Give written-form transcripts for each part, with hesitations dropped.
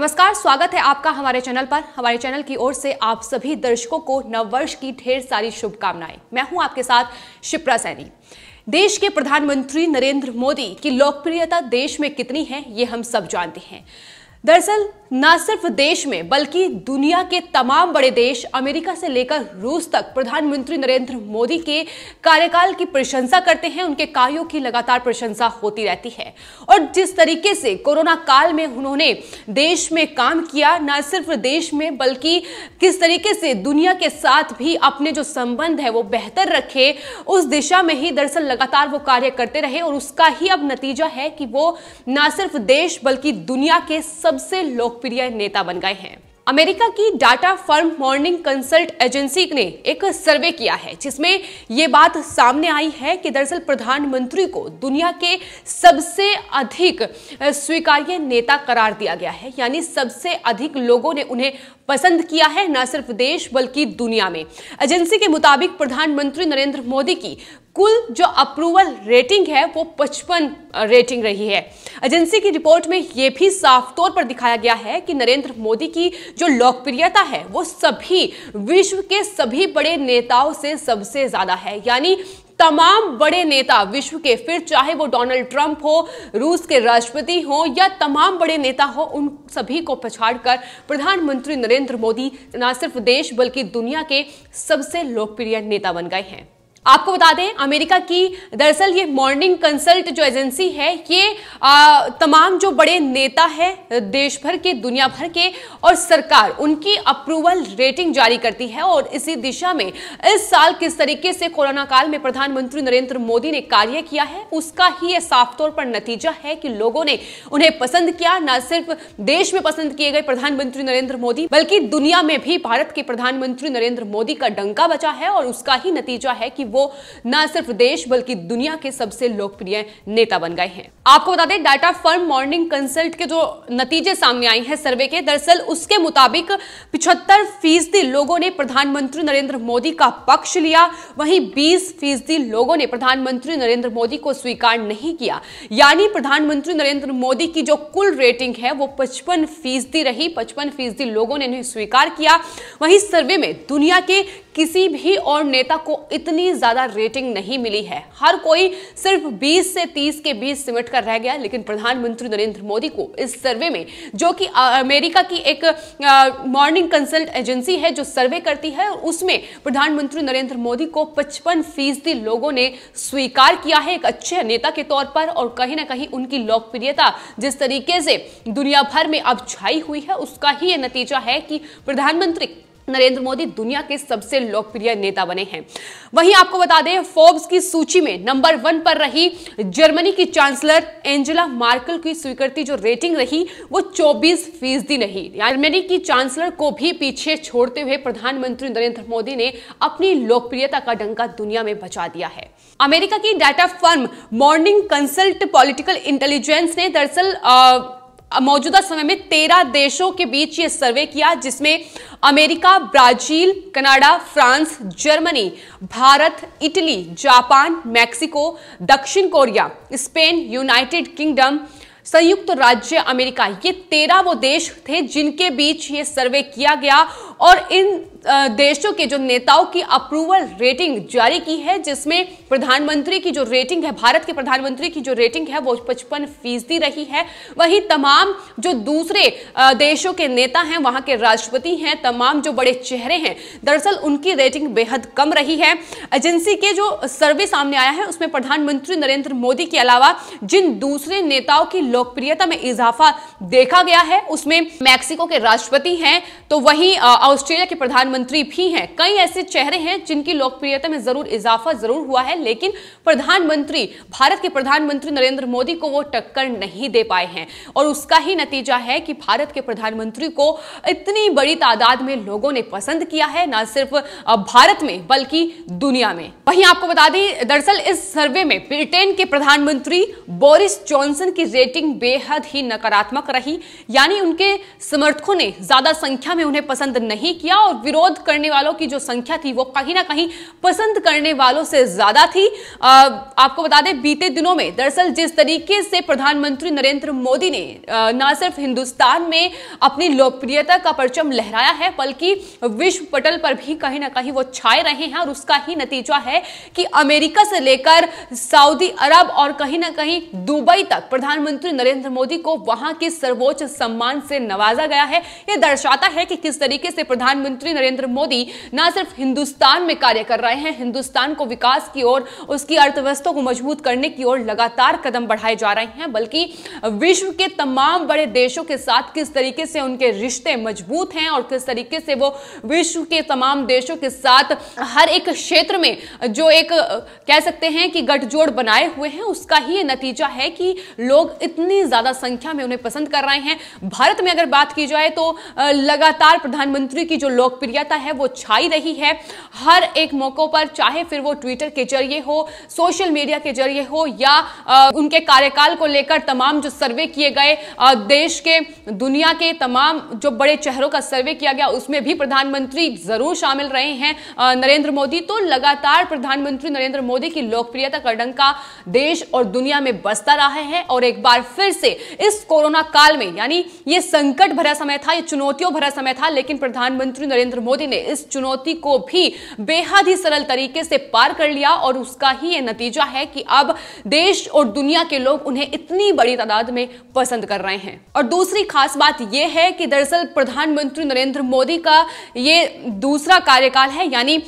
नमस्कार, स्वागत है आपका हमारे चैनल पर। हमारे चैनल की ओर से आप सभी दर्शकों को नववर्ष की ढेर सारी शुभकामनाएं। मैं हूं आपके साथ शिप्रा सैनी। देश के प्रधानमंत्री नरेंद्र मोदी की लोकप्रियता देश में कितनी है ये हम सब जानते हैं। दरअसल न सिर्फ देश में बल्कि दुनिया के तमाम बड़े देश अमेरिका से लेकर रूस तक प्रधानमंत्री नरेंद्र मोदी के कार्यकाल की प्रशंसा करते हैं। उनके कार्यों की लगातार प्रशंसा होती रहती है और जिस तरीके से कोरोना काल में उन्होंने देश में काम किया, न सिर्फ देश में बल्कि किस तरीके से दुनिया के साथ भी अपने जो संबंध है वो बेहतर रखे, उस दिशा में ही दरअसल लगातार वो कार्य करते रहे और उसका ही अब नतीजा है कि वो न सिर्फ देश बल्कि दुनिया के सबसे लोकप्रिय नेता बन गए हैं। अमेरिका की data firm Morning Consult agency ने एक सर्वे किया है जिसमें ये बात सामने आई है कि दरअसल प्रधानमंत्री को दुनिया के सबसे अधिक स्वीकार्य नेता करार दिया गया है, यानी सबसे अधिक लोगों ने उन्हें पसंद किया है, न सिर्फ देश बल्कि दुनिया में। एजेंसी के मुताबिक प्रधानमंत्री नरेंद्र मोदी की कुल जो अप्रूवल रेटिंग है वो 55 रेटिंग रही है। एजेंसी की रिपोर्ट में ये भी साफ तौर पर दिखाया गया है कि नरेंद्र मोदी की जो लोकप्रियता है वो सभी विश्व के सभी बड़े नेताओं से सबसे ज्यादा है, यानी तमाम बड़े नेता विश्व के, फिर चाहे वो डोनाल्ड ट्रंप हो, रूस के राष्ट्रपति हो या तमाम बड़े नेता हो, उन सभी को पछाड़कर प्रधानमंत्री नरेंद्र मोदी न सिर्फ देश बल्कि दुनिया के सबसे लोकप्रिय नेता बन गए हैं। आपको बता दें, अमेरिका की दरअसल ये मॉर्निंग कंसल्ट जो एजेंसी है ये तमाम जो बड़े नेता है देश भर के, दुनिया भर के और सरकार, उनकी अप्रूवल रेटिंग जारी करती है। और इसी दिशा में इस साल किस तरीके से कोरोना काल में प्रधानमंत्री नरेंद्र मोदी ने कार्य किया है उसका ही ये साफ तौर पर नतीजा है कि लोगों ने उन्हें पसंद किया। न सिर्फ देश में पसंद किए गए प्रधानमंत्री नरेंद्र मोदी बल्कि दुनिया में भी भारत के प्रधानमंत्री नरेंद्र मोदी का डंका बजा है और उसका ही नतीजा है कि वो न सिर्फ देश बल्कि दुनिया के सबसे लोकप्रिय नेता बन गए हैं। आपको बता दें, डाटा फर्म मॉर्निंग कंसल्ट के जो नतीजे सामने आए हैं सर्वे के, दरअसल उसके मुताबिक 75% लोगों ने प्रधानमंत्री नरेंद्र मोदी का पक्ष लिया, वहीं 20% लोगों ने प्रधानमंत्री नरेंद्र मोदी को स्वीकार नहीं किया। यानी प्रधानमंत्री नरेंद्र मोदी की जो कुल रेटिंग है वो 55% रही, 55% लोगों ने उन्हें स्वीकार किया। वहीं सर्वे में दुनिया के किसी भी और नेता को इतनी ज्यादा रेटिंग नहीं मिली है। हर कोई सिर्फ 20 से 30 के बीच सिमट कर रह गया, लेकिन प्रधानमंत्री नरेंद्र मोदी को इस सर्वे में, जो कि अमेरिका की एक मॉर्निंग कंसल्ट एजेंसी है जो सर्वे करती है, उसमें प्रधानमंत्री नरेंद्र मोदी को 55% लोगों ने स्वीकार किया है एक अच्छे नेता के तौर पर। और कहीं ना कहीं उनकी लोकप्रियता जिस तरीके से दुनिया भर में अब छाई हुई है उसका ही यह नतीजा है कि प्रधानमंत्री नरेंद्र मोदी दुनिया के सबसे लोकप्रिय नेता बने हैं। वहीं आपको बता दें, फोर्ब्स की सूची में नंबर 1 पर रही जर्मनी की चांसलर एंजेला मार्केल की स्वीकृति जो रेटिंग रही वो 24% नहीं, जर्मनी की चांसलर को भी पीछे छोड़ते हुए प्रधानमंत्री नरेंद्र मोदी ने अपनी लोकप्रियता का डंका दुनिया में बजा दिया है। अमेरिका की data firm Morning Consult political intelligence ने दरअसल मौजूदा समय में 13 देशों के बीच ये सर्वे किया, जिसमें America, Brazil, Canada, France, Germany, Bharat, Italy, Japan, Mexico, दक्षिण कोरिया, स्पेन, यूनाइटेड किंगडम, संयुक्त राज्य अमेरिका, ये 13 वो देश थे जिनके बीच ये सर्वे किया गया। और इन देशों के जो नेताओं की अप्रूवल रेटिंग जारी की है, जिसमें प्रधानमंत्री की जो रेटिंग है, भारत के प्रधानमंत्री की जो रेटिंग है वो 55% रही है। वहीं तमाम जो दूसरे देशों के नेता हैं, वहां के राष्ट्रपति हैं, तमाम जो बड़े चेहरे हैं, दरअसल उनकी रेटिंग बेहद कम रही है। एजेंसी के जो सर्वे सामने आया है उसमें प्रधानमंत्री नरेंद्र मोदी के अलावा जिन दूसरे नेताओं की लोकप्रियता में इजाफा देखा गया है उसमें मैक्सिको के राष्ट्रपति हैं, तो वहीं ऑस्ट्रेलिया के प्रधानमंत्री भी हैं। कई ऐसे चेहरे हैं जिनकी लोकप्रियता में जरूर इजाफा जरूर हुआ है, लेकिन प्रधानमंत्री, भारत के प्रधानमंत्री नरेंद्र मोदी को वो टक्कर नहीं दे पाए हैं। और उसका ही नतीजा है कि भारत के प्रधानमंत्री को इतनी बड़ी तादाद में लोगों ने पसंद किया है, ना सिर्फ भारत में बल्कि दुनिया में। वहीं आपको बता दें, दरअसल इस सर्वे में ब्रिटेन के प्रधानमंत्री बोरिस जॉनसन की रेटिंग बेहद ही नकारात्मक रही, यानी उनके समर्थकों ने ज्यादा संख्या में उन्हें पसंद नहीं नहीं किया और विरोध करने वालों की जो संख्या थी वो कहीं ना कहीं पसंद करने वालों से ज्यादा थी। आपको बता दें बीते दिनों में दरअसल जिस तरीके से प्रधानमंत्री नरेंद्र मोदी ने ना सिर्फ हिंदुस्तान में अपनी लोकप्रियता का परचम लहराया है बल्कि विश्व पटल पर भी कहीं ना कहीं वो छाए रहे हैं और उसका ही नतीजा है कि अमेरिका से लेकर सऊदी अरब और कहीं ना कहीं दुबई तक प्रधानमंत्री नरेंद्र मोदी को वहां के सर्वोच्च सम्मान से नवाजा गया है। यह दर्शाता है कि किस तरीके से प्रधानमंत्री नरेंद्र मोदी ना सिर्फ हिंदुस्तान में कार्य कर रहे हैं, हिंदुस्तान को विकास की ओर, उसकी अर्थव्यवस्था को मजबूत करने की ओर लगातार कदम बढ़ाए जा रहे हैं, बल्कि विश्व के तमाम बड़े देशों के साथ किस तरीके से उनके रिश्ते मजबूत हैं और किस तरीके से वो विश्व के तमाम देशों के साथ हर एक क्षेत्र में जो एक कह सकते हैं कि गठजोड़ बनाए हुए हैं, उसका ही ये नतीजा है कि लोग इतनी ज्यादा संख्या में उन्हें पसंद कर रहे हैं। भारत में अगर बात की जाए तो लगातार प्रधानमंत्री की जो लोकप्रियता है वो छाई रही है। हर एक मौकों पर, चाहे फिर वो ट्विटर के जरिए हो, सोशल मीडिया के जरिए हो या उनके कार्यकाल को लेकर तमाम जो सर्वे किए गए, देश के दुनिया के तमाम जो बड़े चेहरों का सर्वे किया गया उसमें भी प्रधानमंत्री जरूर शामिल रहे हैं नरेंद्र मोदी। तो लगातार प्रधानमंत्री नरेंद्र मोदी की लोकप्रियता का डंका देश और दुनिया में बसता रहा है और एक बार फिर से इस कोरोना काल में, यानी ये संकट भरा समय था, ये चुनौतियों भरा समय था, लेकिन प्रधानमंत्री नरेंद्र मोदी ने इस चुनौती को भी बेहद ही सरल तरीके से पार कर लिया और उसका ही ये नतीजा है कि अब देश और दुनिया के लोग उन्हें इतनी बड़ी तादाद में पसंद कर रहे हैं। और दूसरी खास बात यह है कि दरअसल प्रधानमंत्री नरेंद्र मोदी का ये दूसरा कार्यकाल है, यानी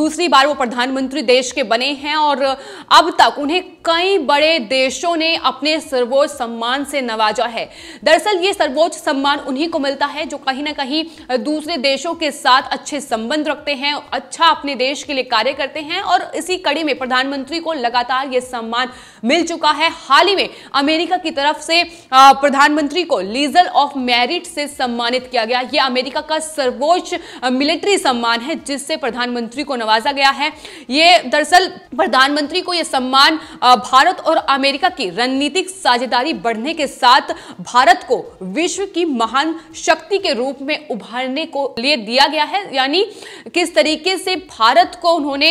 दूसरी बार वो प्रधानमंत्री देश के बने हैं और अब तक उन्हें कई बड़े देशों ने अपने सर्वोच्च सम्मान से नवाजा है। दरअसल ये सर्वोच्च सम्मान उन्हीं को मिलता है जो कहीं ना कहीं दूसरे देशों के साथ अच्छे संबंध रखते हैं, अच्छा अपने देश के लिए कार्य करते हैं और इसी कड़ी में प्रधानमंत्री को लगातार ये सम्मान मिल चुका है। हाल ही में अमेरिका की तरफ से प्रधानमंत्री को लीजन ऑफ मेरिट से सम्मानित किया गया। यह अमेरिका का सर्वोच्च मिलिट्री सम्मान है जिससे प्रधानमंत्री को नवाजा गया है। ये दरअसल प्रधानमंत्री को यह सम्मान भारत और अमेरिका की रणनीतिक साझेदारी बढ़ने के साथ भारत को विश्व की महान शक्ति के रूप में उभारने को लिए दिया गया है, यानी किस तरीके से भारत को उन्होंने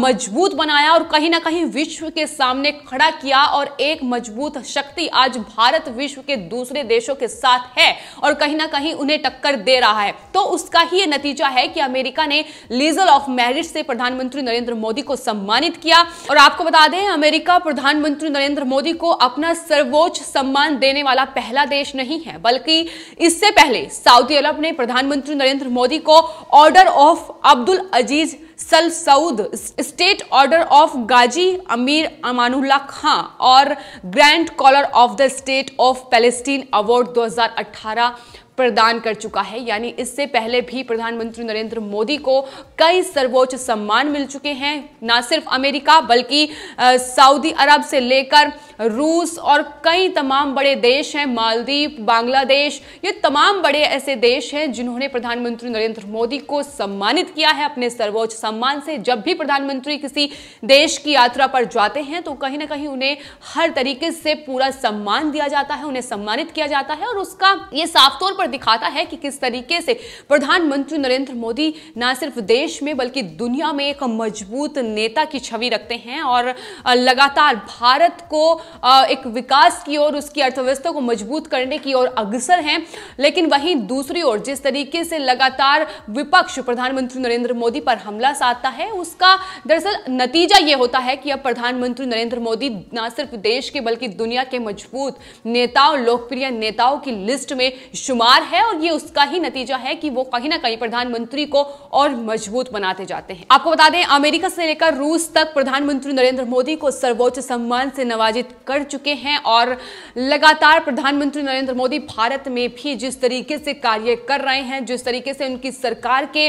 मजबूत बनाया और कहीं ना कहीं विश्व के सामने खड़ा किया और एक मजबूत शक्ति आज भारत विश्व के दूसरे देशों के साथ है और कहीं ना कहीं उन्हें टक्कर दे रहा है। तो उसका ही ये नतीजा है कि अमेरिका ने लीजन ऑफ मेरिट से प्रधानमंत्री नरेंद्र मोदी को सम्मानित किया। और आपको बता दें अमेरिका प्रधानमंत्री नरेंद्र मोदी को अपना सर्वोच्च सम्मान देने वाला पहला देश नहीं है, बल्कि इससे पहले सऊदी अरब ने प्रधानमंत्री नरेंद्र मोदी को order of Abdul Aziz al Saud, state order of Ghazi Amir Amanullah Khan और grand collar of the state of Palestine award 2018 प्रदान कर चुका है। यानी इससे पहले भी प्रधानमंत्री नरेंद्र मोदी को कई सर्वोच्च सम्मान मिल चुके हैं, ना सिर्फ अमेरिका बल्कि सऊदी अरब से लेकर रूस और कई तमाम बड़े देश हैं, मालदीव, बांग्लादेश, ये तमाम बड़े ऐसे देश हैं जिन्होंने प्रधानमंत्री नरेंद्र मोदी को सम्मानित किया है अपने सर्वोच्च सम्मान से। जब भी प्रधानमंत्री किसी देश की यात्रा पर जाते हैं तो कहीं ना कहीं उन्हें हर तरीके से पूरा सम्मान दिया जाता है, उन्हें सम्मानित किया जाता है और उसका ये साफ तौर पर दिखाता है कि किस तरीके से प्रधानमंत्री नरेंद्र मोदी ना सिर्फ देश में बल्कि दुनिया में एक मजबूत नेता की छवि रखते हैं और लगातार भारत को एक विकास की ओर, उसकी अर्थव्यवस्था को मजबूत करने की ओर अग्रसर हैं। लेकिन वहीं दूसरी ओर जिस तरीके से लगातार विपक्ष प्रधानमंत्री नरेंद्र मोदी पर हमला साधता है, उसका दरअसल नतीजा ये होता है कि अब प्रधानमंत्री नरेंद्र मोदी ना सिर्फ देश के बल्कि दुनिया के मजबूत नेताओं, लोकप्रिय नेताओं की लिस्ट में शुमार है और ये उसका ही नतीजा है कि वो कहीं ना कहीं प्रधानमंत्री को और मजबूत बनाते जाते हैं। आपको बता दें अमेरिका से लेकर रूस तक प्रधानमंत्री नरेंद्र मोदी को सर्वोच्च सम्मान से नवाजित कर चुके हैं और लगातार प्रधानमंत्री नरेंद्र मोदी भारत में भी जिस तरीके से कार्य कर रहे हैं, जिस तरीके से उनकी सरकार के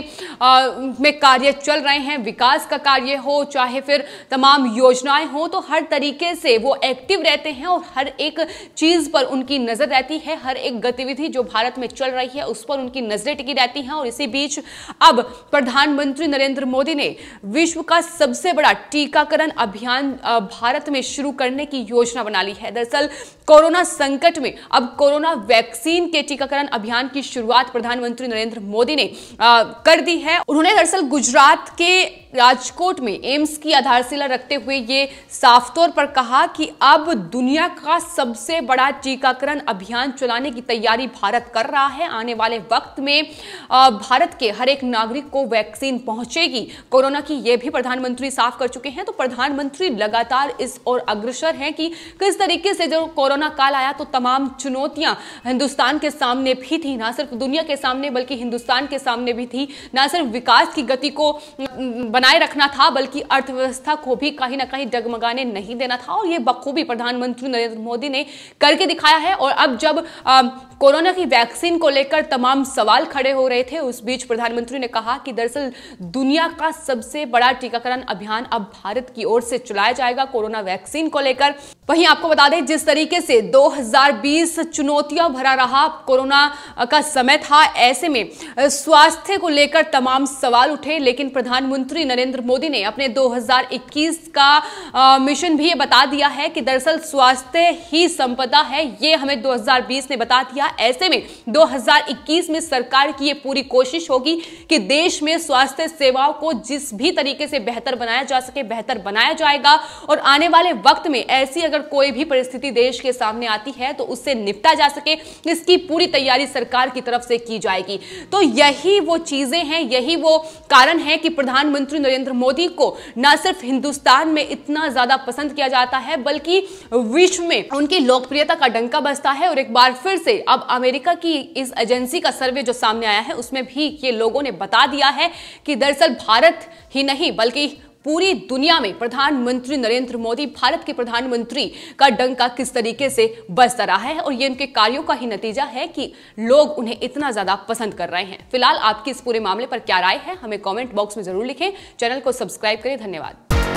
में कार्य चल रहे हैं, विकास का कार्य हो चाहे फिर तमाम योजनाएं हो, तो हर तरीके से वो एक्टिव रहते हैं और हर एक चीज पर उनकी नजर रहती है। हर एक गतिविधि जो भारत भारत में चल रही है उस पर उनकी नजरें टिकी रहती हैं। और इसी बीच अब प्रधानमंत्री नरेंद्र मोदी ने विश्व का सबसे बड़ा टीकाकरण अभियान भारत में शुरू करने की योजना बना ली है। दरअसल कोरोना संकट में अब कोरोना वैक्सीन के टीकाकरण अभियान की शुरुआत प्रधानमंत्री नरेंद्र मोदी ने कर दी है। उन्होंने दरअसल गुजरात के राजकोट में एम्स की आधारशिला रखते हुए ये साफ तौर पर कहा कि अब दुनिया का सबसे बड़ा टीकाकरण अभियान चलाने की तैयारी भारत कर रहा है। आने वाले वक्त में भारत के हर एक नागरिक को वैक्सीन पहुंचेगी कोरोना की, ये भी प्रधानमंत्री साफ कर चुके हैं। तो प्रधानमंत्री लगातार इस ओर अग्रसर हैं कि किस तरीके से जो कोरोना काल आया तो तमाम चुनौतियां हिंदुस्तान के सामने भी थी, ना सिर्फ दुनिया के सामने बल्कि हिंदुस्तान के सामने भी थी। ना सिर्फ विकास की गति को बनाए रखना था बल्कि अर्थव्यवस्था को भी कहीं ना कहीं डगमगाने नहीं देना था, और ये बखूबी प्रधानमंत्री नरेंद्र मोदी ने करके दिखाया है। और अब जब कोरोना की वैक्सीन को लेकर तमाम सवाल खड़े हो रहे थे, उस बीच प्रधानमंत्री ने कहा कि दरअसल दुनिया का सबसे बड़ा टीकाकरण अभियान अब भारत की ओर से चलाया जाएगा कोरोना वैक्सीन को लेकर। वहीं आपको बता दें, जिस तरीके से 2020 चुनौतियां भरा रहा कोरोना का समय था, ऐसे में स्वास्थ्य को लेकर तमाम सवाल उठे, लेकिन प्रधानमंत्री नरेंद्र मोदी ने अपने 2021 का मिशन भी ये बता दिया है कि दरअसल स्वास्थ्य ही संपदा है, ये हमें 2020 ने बता दिया। ऐसे में 2021 में सरकार की ये पूरी कोशिश होगी कि देश में स्वास्थ्य सेवाओं को जिस भी तरीके से बेहतर बनाया जा सके बेहतर बनाया जाएगा, और आने वाले वक्त में ऐसी अगर कोई भी परिस्थिति देश के सामने आती है तो उससे निपटा जा सके, इसकी पूरी तैयारी सरकार की तरफ से की जाएगी। तो यही वो चीजें हैं, यही वो कारण है कि प्रधानमंत्री नरेंद्र मोदी को न सिर्फ हिंदुस्तान में इतना ज्यादा पसंद किया जाता है बल्कि विश्व में उनकी लोकप्रियता का डंका बजता है। और एक बार फिर से अब अमेरिका की इस एजेंसी का सर्वे जो सामने आया है उसमें भी ये लोगों ने बता दिया है कि दरअसल भारत ही नहीं बल्कि पूरी दुनिया में प्रधानमंत्री नरेंद्र मोदी, भारत के प्रधानमंत्री का डंका किस तरीके से बजता रहा है, और ये उनके कार्यों का ही नतीजा है कि लोग उन्हें इतना ज्यादा पसंद कर रहे हैं। फिलहाल आपकी इस पूरे मामले पर क्या राय है हमें कमेंट बॉक्स में जरूर लिखें। चैनल को सब्सक्राइब करें। धन्यवाद।